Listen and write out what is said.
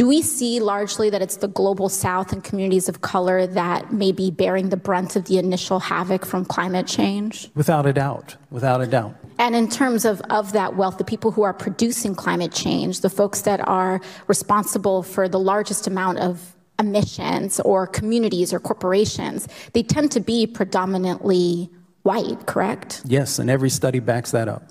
Do we see largely that it's the global south and communities of color that may be bearing the brunt of the initial havoc from climate change? Without a doubt, without a doubt. And in terms of that wealth, the people who are producing climate change, the folks that are responsible for the largest amount of emissions, or communities or corporations, they tend to be predominantly white, correct? Yes, and every study backs that up.